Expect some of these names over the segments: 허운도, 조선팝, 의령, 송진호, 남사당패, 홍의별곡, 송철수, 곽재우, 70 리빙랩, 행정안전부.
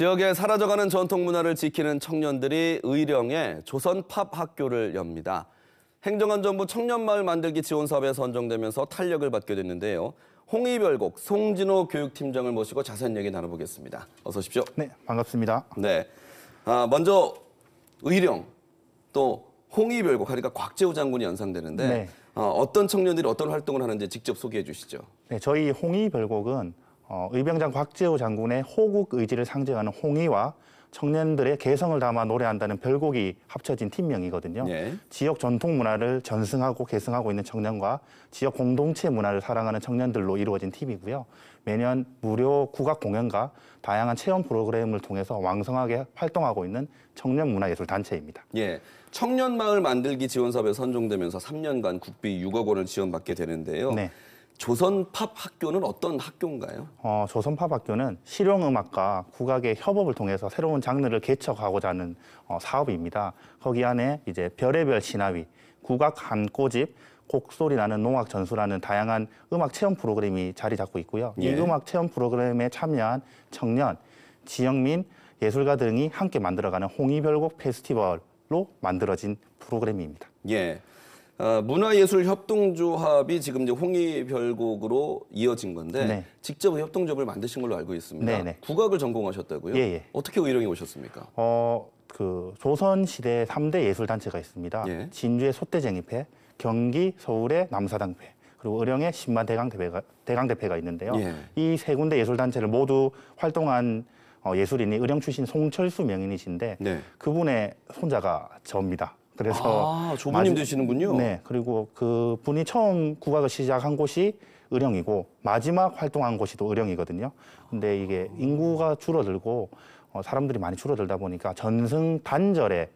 지역에 사라져가는 전통 문화를 지키는 청년들이 의령에 조선 팝 학교를 엽니다. 행정안전부 청년마을 만들기 지원 사업에 선정되면서 탄력을 받게 됐는데요. 홍의별곡 송진호 교육팀장을 모시고 자세한 얘기 나눠보겠습니다. 어서 오십시오. 네, 반갑습니다. 네, 먼저 의령 또 홍의별곡 그러니까 곽재우 장군이 연상되는데 네. 어떤 청년들이 어떤 활동을 하는지 직접 소개해 주시죠. 네, 저희 홍의별곡은 의병장 곽재우 장군의 호국 의지를 상징하는 홍의와 청년들의 개성을 담아 노래한다는 별곡이 합쳐진 팀명이거든요. 예. 지역 전통 문화를 전승하고 계승하고 있는 청년과 지역 공동체 문화를 사랑하는 청년들로 이루어진 팀이고요. 매년 무료 국악 공연과 다양한 체험 프로그램을 통해서 왕성하게 활동하고 있는 청년 문화예술 단체입니다. 예, 청년 마을 만들기 지원 사업에 선정되면서 3년간 국비 6억 원을 지원받게 되는데요. 네. 조선팝 학교는 어떤 학교인가요? 조선팝 학교는 실용음악과 국악의 협업을 통해서 새로운 장르를 개척하고자 하는 사업입니다. 거기 안에 이제 별의별 신화위, 국악 한꼬집, 곡소리 나는 농악 전수라는 다양한 음악 체험 프로그램이 자리 잡고 있고요. 예. 이 음악 체험 프로그램에 참여한 청년, 지역민, 예술가 등이 함께 만들어가는 홍의별곡 페스티벌로 만들어진 프로그램입니다. 예. 문화예술협동조합이 지금 이제 홍의별곡으로 이어진 건데 네. 직접 협동조합을 만드신 걸로 알고 있습니다. 네네. 국악을 전공하셨다고요? 예예. 어떻게 의령에 오셨습니까? 그 조선시대 3대 예술단체가 있습니다. 예. 진주의 소떼쟁이패, 경기, 서울의 남사당패, 그리고 의령의 신만대강대패가 있는데요. 예. 이 세 군데 예술단체를 모두 활동한 예술인이 의령 출신 송철수 명인이신데 네. 그분의 손자가 저입니다. 그래서 조부님 되시는군요. 네, 그리고 그 분이 처음 국악을 시작한 곳이 의령이고 마지막 활동한 곳이 또 의령이거든요. 근데 이게 인구가 줄어들고 사람들이 많이 줄어들다 보니까 전승 단절에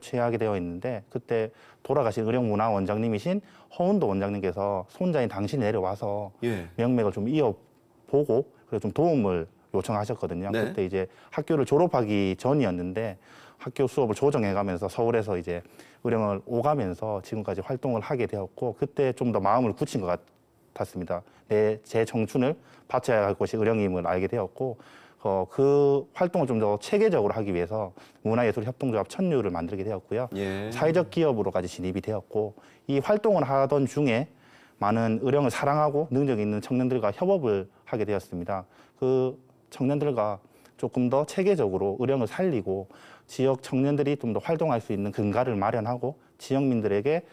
취하게 되어 있는데 그때 돌아가신 의령문화 원장님이신 허운도 원장님께서 손자인 당신이 내려와서 예. 명맥을 좀 이어보고 그리고 좀 도움을 요청하셨거든요. 네. 그때 이제 학교를 졸업하기 전이었는데 학교 수업을 조정해가면서 서울에서 이제 의령을 오가면서 지금까지 활동을 하게 되었고 그때 좀 더 마음을 굳힌 것 같았습니다. 제 정춘을 바쳐야 할 곳이 의령임을 알게 되었고 그 활동을 좀 더 체계적으로 하기 위해서 문화예술협동조합 천류를 만들게 되었고요. 예. 사회적 기업으로까지 진입이 되었고 이 활동을 하던 중에 많은 의령을 사랑하고 능력 있는 청년들과 협업을 하게 되었습니다. 그 청년들과 조금 더 체계적으로 의령을 살리고 지역 청년들이 좀 더 활동할 수 있는 근간을 마련하고 지역민들에게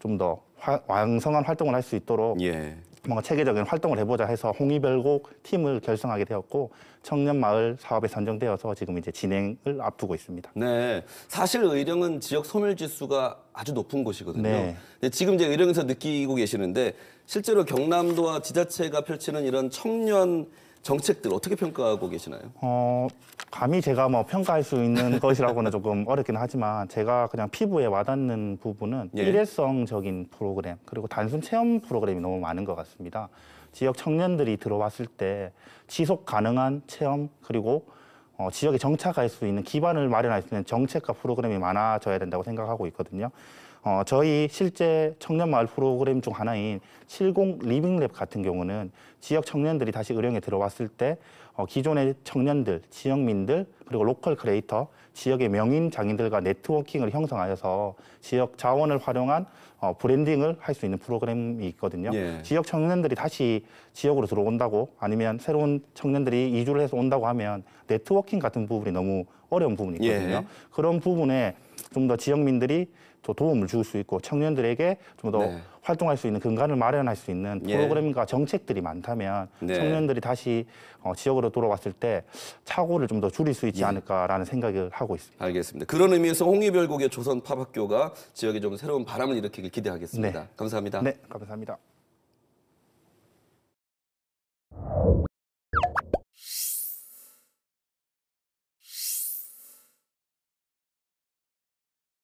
좀 더 왕성한 활동을 할 수 있도록 예. 뭔가 체계적인 활동을 해보자 해서 홍의별곡 팀을 결성하게 되었고 청년마을 사업에 선정되어서 지금 이제 진행을 앞두고 있습니다. 네, 사실 의령은 지역 소멸지수가 아주 높은 곳이거든요. 네. 근데 지금 이제 의령에서 느끼고 계시는데 실제로 경남도와 지자체가 펼치는 이런 청년 정책들 어떻게 평가하고 계시나요? 감히 제가 뭐 평가할 수 있는 것이라고는 조금 어렵긴 하지만 제가 그냥 피부에 와닿는 부분은 예. 일회성적인 프로그램 그리고 단순 체험 프로그램이 너무 많은 것 같습니다. 지역 청년들이 들어왔을 때 지속 가능한 체험 그리고 지역에 정착할 수 있는 기반을 마련할 수 있는 정책과 프로그램이 많아져야 된다고 생각하고 있거든요. 저희 실제 청년마을 프로그램 중 하나인 70 리빙랩 같은 경우는 지역 청년들이 다시 의령에 들어왔을 때 기존의 청년들, 지역민들, 그리고 로컬 크리에이터, 지역의 명인 장인들과 네트워킹을 형성하여서 지역 자원을 활용한 브랜딩을 할 수 있는 프로그램이 있거든요. 예. 지역 청년들이 다시 지역으로 들어온다고 아니면 새로운 청년들이 이주를 해서 온다고 하면 네트워킹 같은 부분이 너무 어려운 부분이거든요. 예. 그런 부분에 좀 더 지역민들이 도움을 줄 수 있고 청년들에게 좀 더 네. 활동할 수 있는 근간을 마련할 수 있는 프로그램과 예. 정책들이 많다면 네. 청년들이 다시 지역으로 돌아왔을 때 착오를 좀 더 줄일 수 있지 예. 않을까라는 생각을 하고 있습니다. 알겠습니다. 그런 의미에서 홍의별곡의 조선 팝학교가 지역에 좀 새로운 바람을 일으키길 기대하겠습니다. 네. 감사합니다. 네, 감사합니다.